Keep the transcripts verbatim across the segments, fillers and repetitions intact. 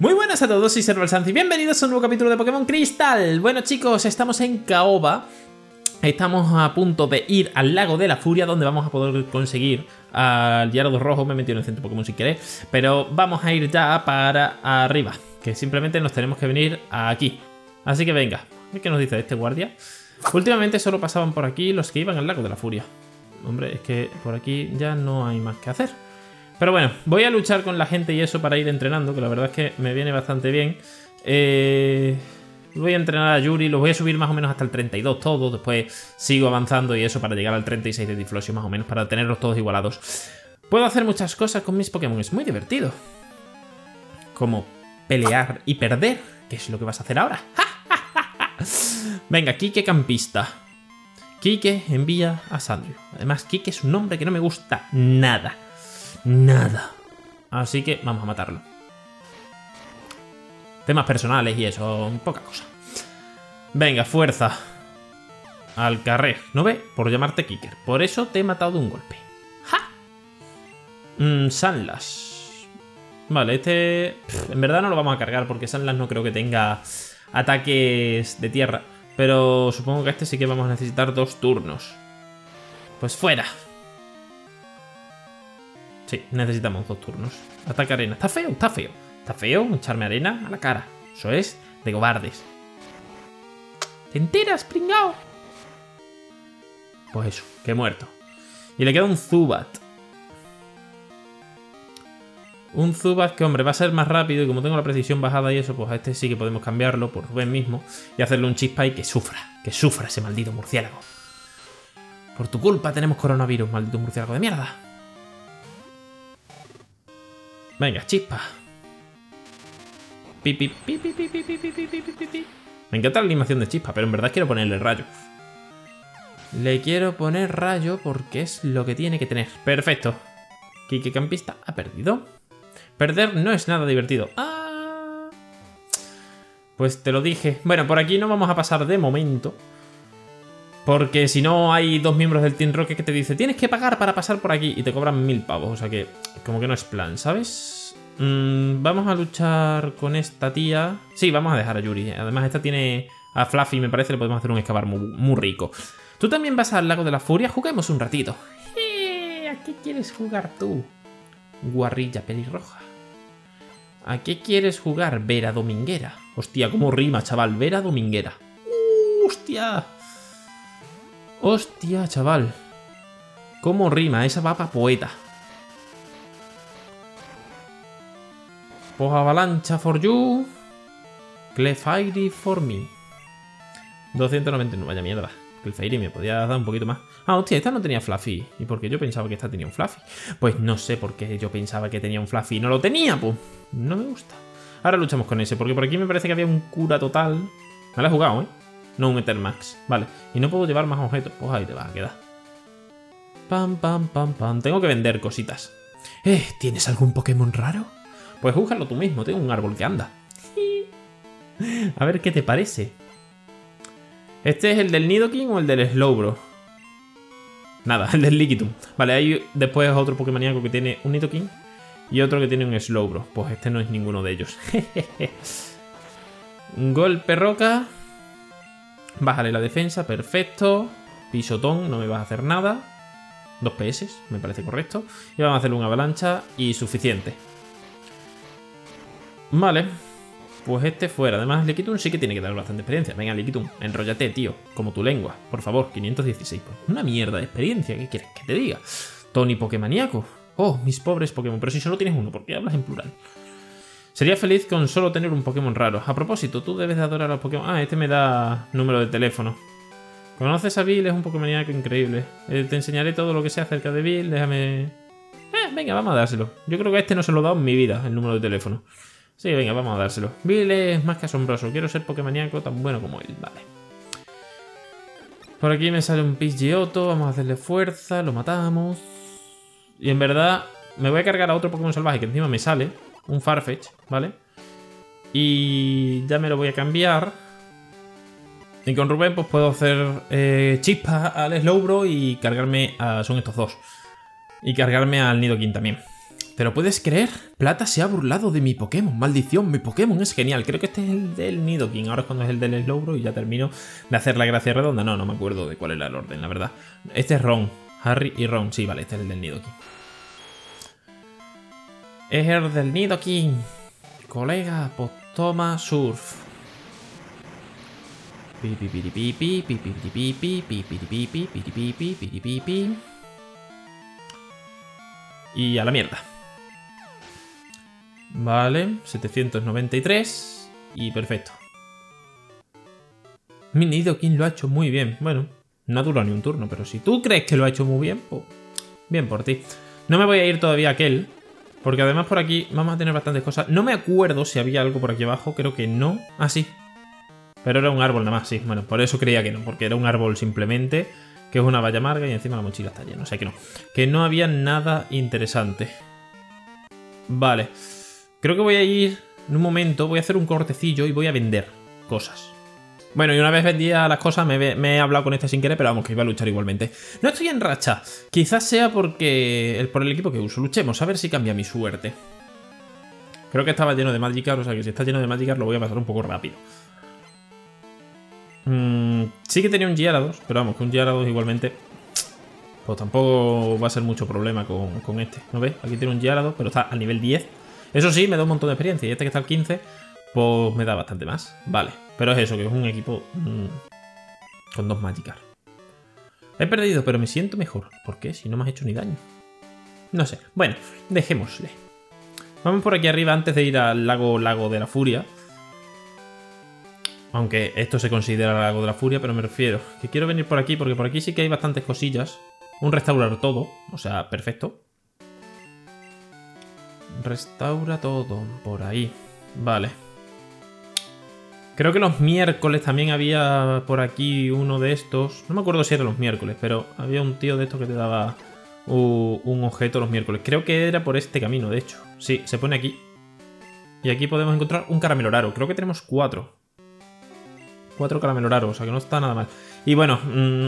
Muy buenas a todos, soy Servalsanz y bienvenidos a un nuevo capítulo de Pokémon Cristal. Bueno chicos, estamos en Caoba. Estamos a punto de ir al Lago de la Furia, donde vamos a poder conseguir al Gyarados rojo. Me he metido en el centro Pokémon sin querer, pero vamos a ir ya para arriba, que simplemente nos tenemos que venir aquí. Así que venga, ¿qué nos dice este guardia? Últimamente solo pasaban por aquí los que iban al Lago de la Furia. Hombre, es que por aquí ya no hay más que hacer. Pero bueno, voy a luchar con la gente y eso para ir entrenando, que la verdad es que me viene bastante bien. Eh, voy a entrenar a Yuri, los voy a subir más o menos hasta el treinta y dos todos, después sigo avanzando y eso para llegar al treinta y seis de Diflosio más o menos, para tenerlos todos igualados. Puedo hacer muchas cosas con mis Pokémon, es muy divertido. Como pelear y perder, que es lo que vas a hacer ahora. Venga, Quique Campista. Quique envía a Sandrio. Además, Quique es un nombre que no me gusta nada. Nada. Así que vamos a matarlo. Temas personales y eso, poca cosa. Venga, fuerza. Al carrer. ¿No ve? Por llamarte Kicker. Por eso te he matado de un golpe. ¡Ja! Mm, Sanlas. Vale, este... Pff, en verdad no lo vamos a cargar porque Sanlas no creo que tenga ataques de tierra. Pero supongo que a este sí que vamos a necesitar dos turnos. Pues fuera. Sí, necesitamos dos turnos. Ataque arena. Está feo, está feo. Está feo echarme arena a la cara. Eso es de cobardes. ¿Te enteras, pringao? Pues eso, que he muerto. Y le queda un Zubat. Un Zubat que, hombre, va a ser más rápido. Y como tengo la precisión bajada y eso, pues a este sí que podemos cambiarlo por Rubén mismo. Y hacerle un chispa y que sufra. Que sufra ese maldito murciélago. Por tu culpa tenemos coronavirus, maldito murciélago de mierda. Venga, chispa. Pi, pi, pi, pi, pi, pi, pi, pi, pi, pi, pi. Me encanta la animación de chispa, pero en verdad quiero ponerle rayo. Le quiero poner rayo porque es lo que tiene que tener. Perfecto. Quique Campista ha perdido. Perder no es nada divertido. Ah, pues te lo dije. Bueno, por aquí no vamos a pasar de momento. Porque si no, hay dos miembros del Team Rocket que te dicen tienes que pagar para pasar por aquí y te cobran mil pavos. O sea que como que no es plan, ¿sabes? Mm, vamos a luchar con esta tía. Sí, vamos a dejar a Yuri. Además esta tiene a Fluffy, me parece. Le podemos hacer un excavar muy, muy rico. ¿Tú también vas al Lago de la Furia? Juguemos un ratito. ¡Eh! ¿A qué quieres jugar tú? Guarrilla pelirroja. ¿A qué quieres jugar, Vera Dominguera? Hostia, cómo rima, chaval. Vera Dominguera. Uh, ¡Hostia! Hostia, chaval. ¿Cómo rima? Esa va para poeta. Poja avalancha for you. Clefairy for me. doscientos noventa y nueve, vaya mierda. Clefairy me podía dar un poquito más. Ah, hostia, esta no tenía Fluffy. ¿Y por qué yo pensaba que esta tenía un Fluffy? Pues no sé por qué yo pensaba que tenía un Fluffy y no lo tenía, pues. No me gusta. Ahora luchamos con ese, porque por aquí me parece que había un cura total. Me la he jugado, ¿eh? No, un Ethermax. Vale. Y no puedo llevar más objetos. Pues ahí te vas a quedar. Pam, pam, pam, pam. Tengo que vender cositas. Eh, ¿tienes algún Pokémon raro? Pues júzgalo tú mismo. Tengo un árbol que anda. A ver qué te parece. ¿Este es el del Nidoking o el del Slowbro? Nada, el del Lickitung. Vale, hay después otro Pokémoníaco que tiene un Nidoking y otro que tiene un Slowbro. Pues este no es ninguno de ellos. Golpe roca. Bájale la defensa, perfecto. Pisotón, no me vas a hacer nada. Dos P S, me parece correcto. Y vamos a hacerle una avalancha y suficiente. Vale. Pues este fuera. Además, Lickitung sí que tiene que dar bastante experiencia. Venga, Lickitung, enróllate, tío. Como tu lengua, por favor, quinientos dieciséis. Una mierda de experiencia, ¿qué quieres que te diga? Tony Pokémaníaco. Oh, mis pobres Pokémon. Pero si solo tienes uno, ¿por qué hablas en plural? Sería feliz con solo tener un Pokémon raro. A propósito, tú debes de adorar a los Pokémon... Ah, este me da número de teléfono. ¿Conoces a Bill? Es un Pokémoníaco increíble. Eh, te enseñaré todo lo que sea acerca de Bill. Déjame... Eh, venga, vamos a dárselo. Yo creo que a este no se lo he dado en mi vida, el número de teléfono. Sí, venga, vamos a dárselo. Bill es más que asombroso. Quiero ser Pokémoníaco tan bueno como él. Vale. Por aquí me sale un Pidgeotto. Vamos a hacerle fuerza. Lo matamos. Y en verdad, me voy a cargar a otro Pokémon salvaje que encima me sale... Un Farfetch, ¿vale? Y ya me lo voy a cambiar. Y con Rubén pues puedo hacer eh, chispa al Slowbro y cargarme a... Son estos dos. Y cargarme al Nidoking también. ¿Te lo puedes creer? Plata se ha burlado de mi Pokémon. Maldición, mi Pokémon es genial. Creo que este es el del Nidoking. Ahora es cuando es el del Slowbro y ya termino de hacer la gracia redonda. No, no me acuerdo de cuál era el orden, la verdad. Este es Ron. Harry y Ron. Sí, vale, este es el del Nidoking. Es el del Nidoking. Colega, pues toma surf. Y a la mierda. Vale, setecientos noventa y tres. Y perfecto. Mi Nidoking lo ha hecho muy bien. Bueno, no ha durado ni un turno, pero si tú crees que lo ha hecho muy bien, pues bien por ti. No me voy a ir todavía a aquel, porque además por aquí vamos a tener bastantes cosas. No me acuerdo si había algo por aquí abajo, creo que no. Ah, sí. Pero era un árbol nada más, sí. Bueno, por eso creía que no, porque era un árbol simplemente, que es una valla amarga y encima la mochila está llena. O sea que no. Que no había nada interesante. Vale. Creo que voy a ir en un momento, voy a hacer un cortecillo y voy a vender cosas. Bueno, y una vez vendía las cosas, me, me he hablado con este sin querer, pero vamos, que iba a luchar igualmente. No estoy en racha. Quizás sea porque el, por el equipo que uso. Luchemos, a ver si cambia mi suerte. Creo que estaba lleno de Magikarp, o sea que si está lleno de Magikarp lo voy a pasar un poco rápido. Mm, sí que tenía un Gyarados, pero vamos, que un Gyarados igualmente... Pues tampoco va a ser mucho problema con, con este. ¿No ves? Aquí tiene un Gyarados, pero está al nivel diez. Eso sí, me da un montón de experiencia. Y este que está al quince, pues me da bastante más. Vale. Pero es eso, que es un equipo mmm, con dos Magikarp. He perdido, pero me siento mejor. ¿Por qué? Si no me has hecho ni daño. No sé. Bueno, dejémosle. Vamos por aquí arriba antes de ir al lago, lago de la Furia. Aunque esto se considera Lago de la Furia, pero me refiero que quiero venir por aquí, porque por aquí sí que hay bastantes cosillas. Un restaurar todo, o sea, perfecto. Restaura todo, por ahí. Vale. Creo que los miércoles también había por aquí uno de estos. No me acuerdo si era los miércoles, pero había un tío de estos que te daba un objeto los miércoles. Creo que era por este camino, de hecho. Sí, se pone aquí. Y aquí podemos encontrar un caramelo raro. Creo que tenemos cuatro. Cuatro caramelos raros, o sea que no está nada mal. Y bueno,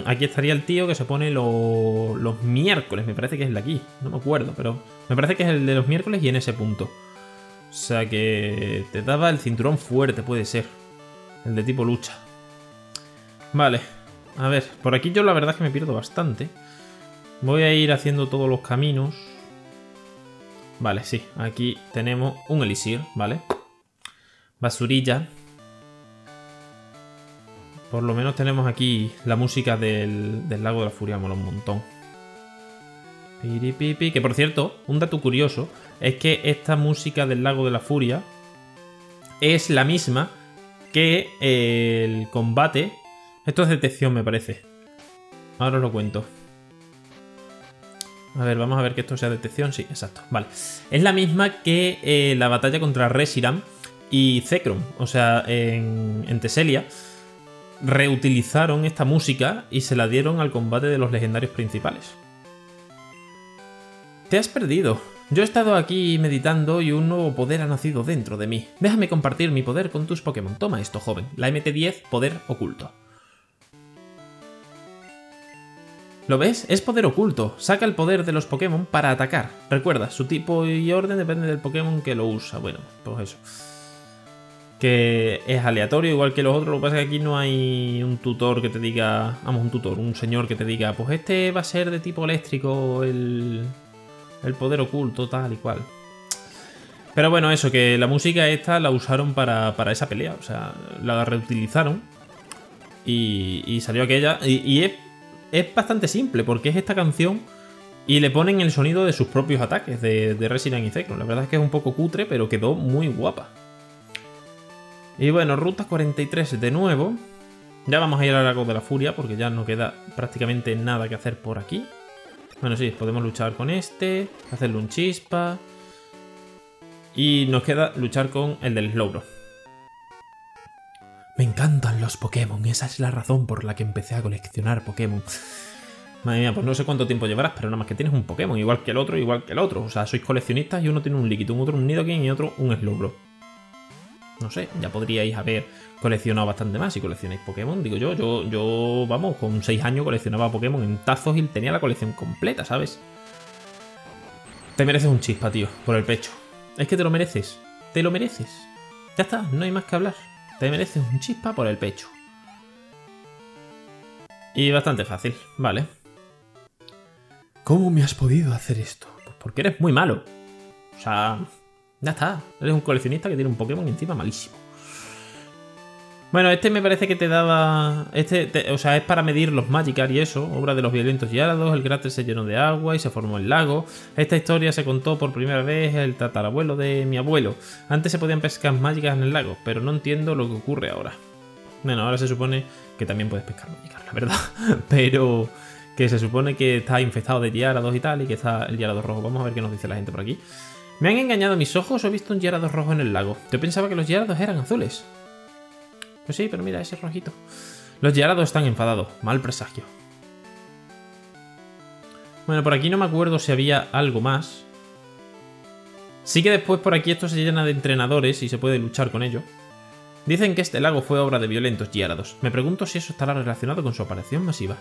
aquí estaría el tío que se pone lo, los miércoles. Me parece que es el de aquí, no me acuerdo, pero me parece que es el de los miércoles y en ese punto. O sea que te daba el cinturón fuerte, puede ser. El de tipo lucha. Vale, a ver, por aquí yo la verdad es que me pierdo bastante. Voy a ir haciendo todos los caminos. Vale, sí, aquí tenemos un elixir, vale. Basurilla. Por lo menos tenemos aquí la música del, del Lago de la Furia, mola un montón. Piripipi. Que por cierto, un dato curioso es que esta música del Lago de la Furia es la misma que el combate. Esto es detección, me parece. Ahora os lo cuento. A ver, vamos a ver que esto sea detección. Sí, exacto. Vale. Es la misma que eh, la batalla contra Reshiram y Zekrom. O sea, en, en Teselia. Reutilizaron esta música y se la dieron al combate de los legendarios principales. Te has perdido. Yo he estado aquí meditando y un nuevo poder ha nacido dentro de mí. Déjame compartir mi poder con tus Pokémon. Toma esto, joven. La M T diez, poder oculto. ¿Lo ves? Es poder oculto. Saca el poder de los Pokémon para atacar. Recuerda, su tipo y orden depende del Pokémon que lo usa. Bueno, pues eso. Que es aleatorio, igual que los otros. Lo que pasa es que aquí no hay un tutor que te diga... Vamos, un tutor, un señor que te diga... Pues este va a ser de tipo eléctrico, el, el poder oculto, tal y cual. Pero bueno, eso, que la música esta la usaron para, para esa pelea. O sea, la reutilizaron. Y, y salió aquella. Y, y es, es bastante simple, porque es esta canción... Y le ponen el sonido de sus propios ataques, de, de Resident y Zekrom. La verdad es que es un poco cutre, pero quedó muy guapa. Y bueno, Ruta cuarenta y tres de nuevo. Ya vamos a ir al Lago de la Furia porque ya no queda prácticamente nada que hacer por aquí. Bueno, sí, podemos luchar con este, hacerle un chispa. Y nos queda luchar con el del Slowbro. Me encantan los Pokémon, esa es la razón por la que empecé a coleccionar Pokémon. Madre mía, pues no sé cuánto tiempo llevarás, pero nada más que tienes un Pokémon, igual que el otro, igual que el otro. O sea, sois coleccionistas y uno tiene un Lickitung, otro un Nidoking y otro un Slowbro. No sé, ya podríais haber coleccionado bastante más si coleccionáis Pokémon. Digo yo, yo, yo, vamos, con seis años coleccionaba Pokémon en tazos y tenía la colección completa, ¿sabes? Te mereces un chispa, tío, por el pecho. Es que te lo mereces. Te lo mereces. Ya está, no hay más que hablar. Te mereces un chispa por el pecho. Y bastante fácil, vale. ¿Cómo me has podido hacer esto? Pues porque eres muy malo. O sea, ya está. Eres un coleccionista que tiene un Pokémon encima malísimo. Bueno, este me parece que te daba... Este, te... o sea, es para medir los Magikarp y eso. Obra de los violentos Gyarados, el cráter se llenó de agua y se formó el lago. Esta historia se contó por primera vez el tatarabuelo de mi abuelo. Antes se podían pescar Magikarp en el lago, pero no entiendo lo que ocurre ahora. Bueno, ahora se supone que también puedes pescar Magikarp, la verdad. Pero que se supone que está infestado de Gyarados y tal, y que está el Gyarados rojo. Vamos a ver qué nos dice la gente por aquí. ¿Me han engañado mis ojos o he visto un Gyarados rojo en el lago? Yo pensaba que los Gyarados eran azules. Pues sí, pero mira, ese rojito. Los Gyarados están enfadados. Mal presagio. Bueno, por aquí no me acuerdo si había algo más. Sí que después por aquí esto se llena de entrenadores y se puede luchar con ello. Dicen que este lago fue obra de violentos Gyarados. Me pregunto si eso estará relacionado con su aparición masiva.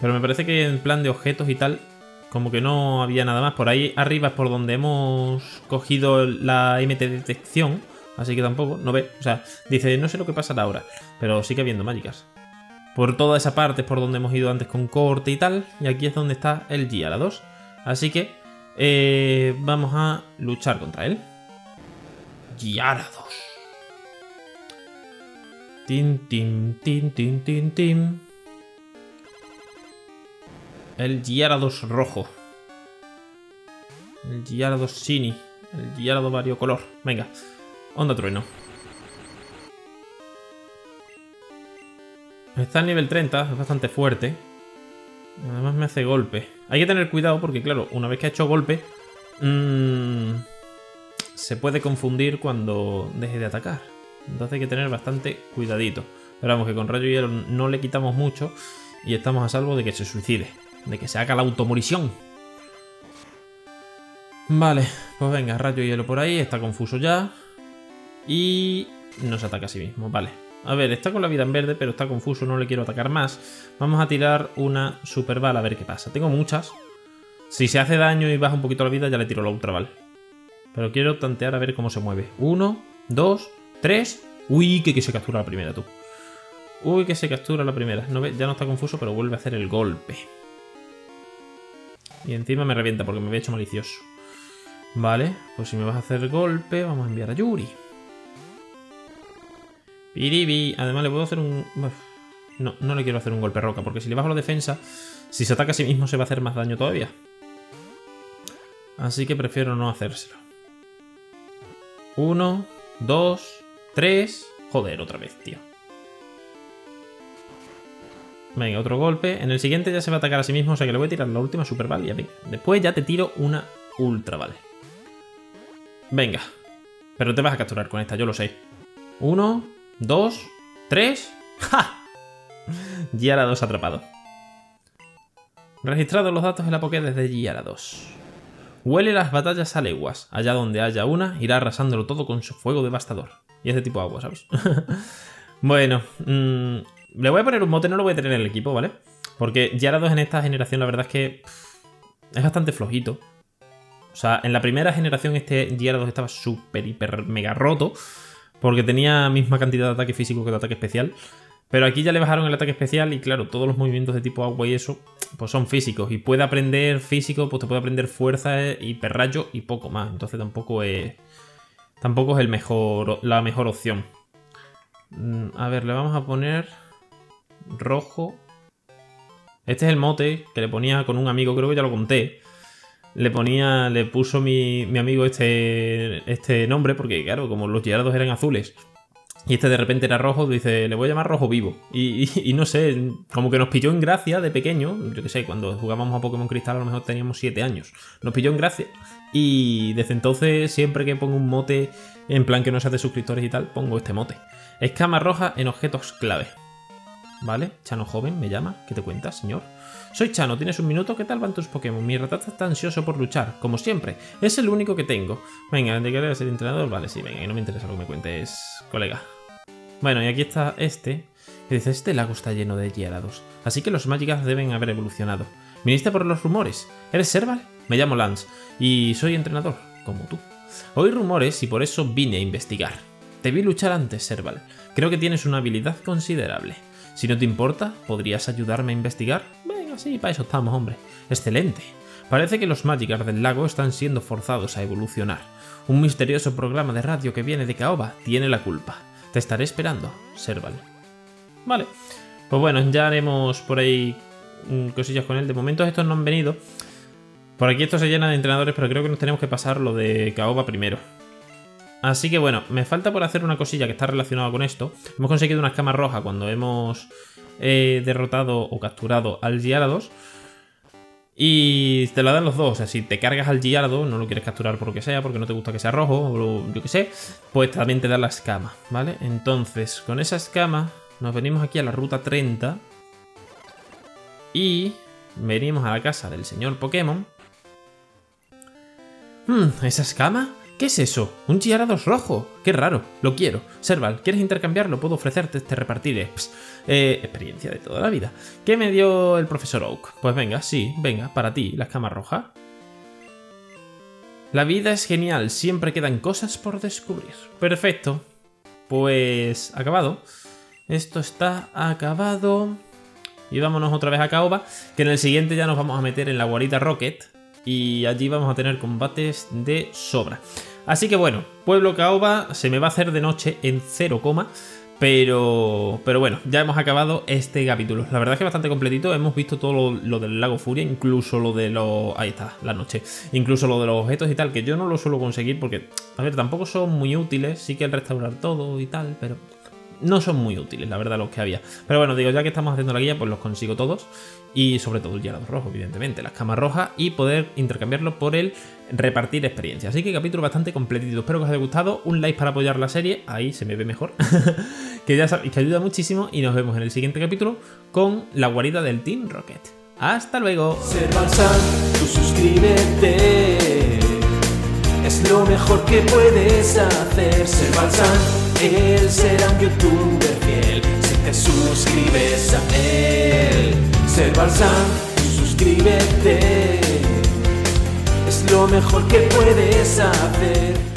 Pero me parece que en plan de objetos y tal... Como que no había nada más. Por ahí arriba es por donde hemos cogido la M T detección. Así que tampoco, no ve. O sea, dice, no sé lo que pasará ahora. Pero sigue habiendo Magikarp. Por toda esa parte es por donde hemos ido antes con corte y tal. Y aquí es donde está el Gyarados. Así que eh, vamos a luchar contra él. Gyarados. Tin, tin, tin, tin, tin, tin. El Gyarados rojo. El Gyarados shiny. El Gyarados variocolor. Venga. Onda trueno. Está al nivel treinta. Es bastante fuerte. Además me hace golpe. Hay que tener cuidado porque, claro, una vez que ha hecho golpe... Mmm, se puede confundir cuando deje de atacar. Entonces hay que tener bastante cuidadito. Pero vamos, que con rayo y hielo no le quitamos mucho. Y estamos a salvo de que se suicide. De que se haga la automorición. Vale, pues venga, rayo y hielo por ahí. Está confuso ya. Y nos ataca a sí mismo, vale. A ver, está con la vida en verde, pero está confuso. No le quiero atacar más. Vamos a tirar una super bala a ver qué pasa. Tengo muchas. Si se hace daño y baja un poquito la vida, ya le tiro la ultra bala. Pero quiero tantear a ver cómo se mueve. Uno, dos, tres. Uy, que, que se captura la primera, tú. Uy, que se captura la primera. No, ya no está confuso, pero vuelve a hacer el golpe. Y encima me revienta porque me había hecho malicioso. Vale, pues si me vas a hacer golpe, vamos a enviar a Yuri. Piribi. Además le puedo hacer un... No, no le quiero hacer un golpe roca, porque si le bajo la defensa, si se ataca a sí mismo se va a hacer más daño todavía. Así que prefiero no hacérselo. Uno, dos, tres... Joder, otra vez, tío. Venga, otro golpe. En el siguiente ya se va a atacar a sí mismo, o sea que le voy a tirar la última super bala y ya venga. Después ya te tiro una ultra, vale. Venga. Pero te vas a capturar con esta, yo lo sé. Uno, dos, tres. ¡Ja! Gyarados atrapado. Registrados los datos en la Pokédex de Gyarados. Huele las batallas a leguas. Allá donde haya una, irá arrasándolo todo con su fuego devastador. Y es de tipo agua, ¿sabes? Bueno, mmm... le voy a poner un mote, no lo voy a tener en el equipo, ¿vale? Porque Gyarados en esta generación la verdad es que pff, es bastante flojito. O sea, en la primera generación este Gyarados estaba súper, hiper, mega roto. Porque tenía misma cantidad de ataque físico que de ataque especial. Pero aquí ya le bajaron el ataque especial y claro, todos los movimientos de tipo agua y eso, pues son físicos. Y puede aprender físico, pues te puede aprender fuerza, hiperrayo y poco más. Entonces tampoco es, tampoco es el mejor, la mejor opción. A ver, le vamos a poner... rojo. Este es el mote que le ponía con un amigo, creo que ya lo conté. Le ponía, le puso mi, mi amigo este, este nombre porque, claro, como los Gyarados eran azules y este de repente era rojo, dice, le voy a llamar rojo vivo. Y, y, y no sé, como que nos pilló en gracia de pequeño, yo que sé, cuando jugábamos a Pokémon Cristal a lo mejor teníamos siete años. Nos pilló en gracia y desde entonces siempre que pongo un mote en plan que no sea de suscriptores y tal, pongo este mote. Escama roja en objetos clave. ¿Vale? Chano joven, me llama. ¿Qué te cuentas, señor? Soy Chano, ¿tienes un minuto? ¿Qué tal van tus Pokémon? Mi Ratata está ansioso por luchar, como siempre. Es el único que tengo. Venga, ¿te quieres ser entrenador? Vale, sí, venga, y no me interesa lo que me cuentes, colega. Bueno, y aquí está este. Que dice, este lago está lleno de Gyarados. Así que los Magikarp deben haber evolucionado. ¿Viniste por los rumores? ¿Eres Serval? Me llamo Lance y soy entrenador, como tú. Oí rumores y por eso vine a investigar. Te vi luchar antes, Serval. Creo que tienes una habilidad considerable. Si no te importa, ¿podrías ayudarme a investigar? Venga, sí, para eso estamos, hombre. Excelente. Parece que los Magikarp del lago están siendo forzados a evolucionar. Un misterioso programa de radio que viene de Caoba tiene la culpa. Te estaré esperando, Serval. Vale. Pues bueno, ya haremos por ahí cosillas con él. De momento estos no han venido. Por aquí esto se llena de entrenadores, pero creo que nos tenemos que pasar lo de Caoba primero. Así que bueno, me falta por hacer una cosilla que está relacionada con esto. Hemos conseguido una escama roja cuando hemos eh, derrotado o capturado al Gyarados. Y te la dan los dos, o sea, si te cargas al Gyarados, no lo quieres capturar por lo que sea, porque no te gusta que sea rojo, o yo que sé, pues también te dan la escama, ¿vale? Entonces, con esa escama nos venimos aquí a la Ruta treinta y venimos a la casa del señor Pokémon. Hmm, ¿esa escama? ¿Qué es eso? ¿Un Gyarados rojo? ¡Qué raro! Lo quiero. Serval, ¿quieres intercambiarlo? Puedo ofrecerte, te repartiré. Pss, eh, experiencia de toda la vida. ¿Qué me dio el profesor Oak? Pues venga, sí, venga, para ti, la escama roja. La vida es genial, siempre quedan cosas por descubrir. Perfecto. Pues acabado. Esto está acabado. Y vámonos otra vez a Caoba, que en el siguiente ya nos vamos a meter en la guarita Rocket. Y allí vamos a tener combates de sobra. Así que bueno, Pueblo Caoba se me va a hacer de noche en cero coma. Pero, pero bueno, ya hemos acabado este capítulo. La verdad es que bastante completito. Hemos visto todo lo, lo del Lago Furia, incluso lo de los... Ahí está, la noche. Incluso lo de los objetos y tal, que yo no lo suelo conseguir porque, a ver, tampoco son muy útiles. Sí que el restaurar todo y tal, pero... no son muy útiles, la verdad, los que había. Pero bueno, digo, ya que estamos haciendo la guía, pues los consigo todos. Y sobre todo el Gyarados rojo, evidentemente. La escama roja y poder intercambiarlo por el repartir experiencia. Así que capítulo bastante completito. Espero que os haya gustado. Un like para apoyar la serie. Ahí se me ve mejor. Que ya sabéis que ayuda muchísimo. Y nos vemos en el siguiente capítulo con la guarida del Team Rocket. ¡Hasta luego! Servalsanz, tú suscríbete. Es lo mejor que puedes hacer. Servalsanz. Él será un youtuber fiel si te suscribes a él. Servalsanz, suscríbete. Es lo mejor que puedes hacer.